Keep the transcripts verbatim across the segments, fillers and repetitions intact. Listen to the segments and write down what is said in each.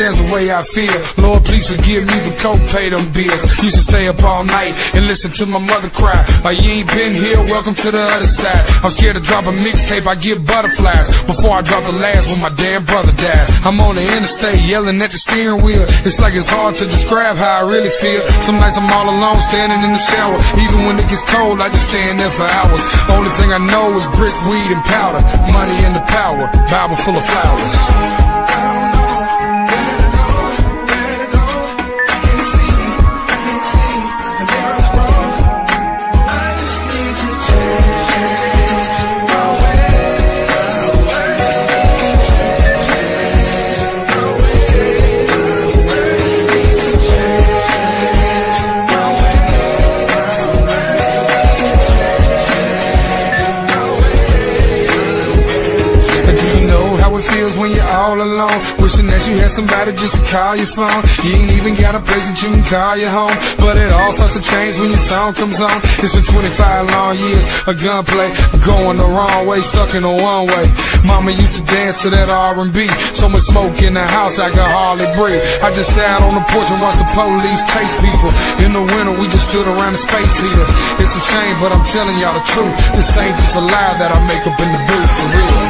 understands the way I feel. Lord, please forgive me for co-pay them bills. Used to stay up all night and listen to my mother cry. Like, you ain't been here, welcome to the other side. I'm scared to drop a mixtape, I get butterflies. Before I drop the last when my damn brother died. I'm on the interstate yelling at the steering wheel. It's like it's hard to describe how I really feel. Some nights I'm all alone standing in the shower. Even when it gets cold, I just stand there for hours. Only thing I know is brick, weed, and powder. Money and the power, Bible full of flowers. When you're all alone, wishing that you had somebody just to call your phone. You ain't even got a place that you can call your home. But it all starts to change when your song comes on. It's been twenty-five long years of gunplay, going the wrong way, stuck in a one way. Mama used to dance to that R and B. So much smoke in the house I could hardly breathe. I just sat out on the porch and watched the police chase people. In the winter we just stood around the space heater. It's a shame, but I'm telling y'all the truth. This ain't just a lie that I make up in the booth, for real.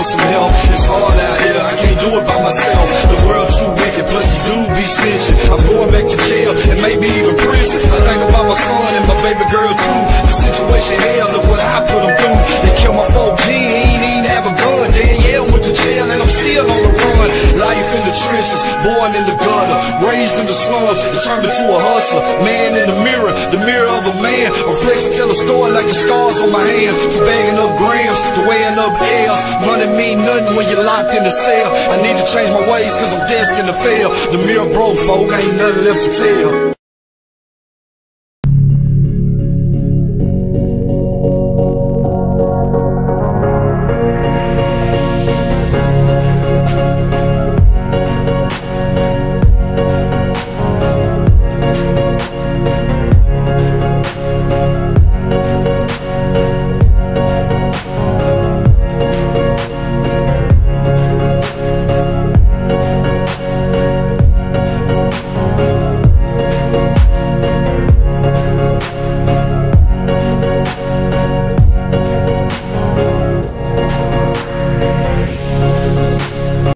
Some help. It's hard out here, I can't do it by myself. The world's too wicked, plus you do be snitching. I'm going back to jail, and maybe even prison. I think about my son and my baby girl too. The situation here, look what I put them through. They killed my four G, he ain't even have a gun. Danielle went to jail and I'm still on the run. Life in the trenches, born in the gutter, raised in the slums, turned into a hustler. Man in the mirror, the mirror of a man. Reflection tell a story like the scars on my hands. From bagging up grams to weighing up L's. Money mean nothing when you're locked in the cell. I need to change my ways cause I'm destined to fail. The mirror broke, folk, ain't nothing left to tell.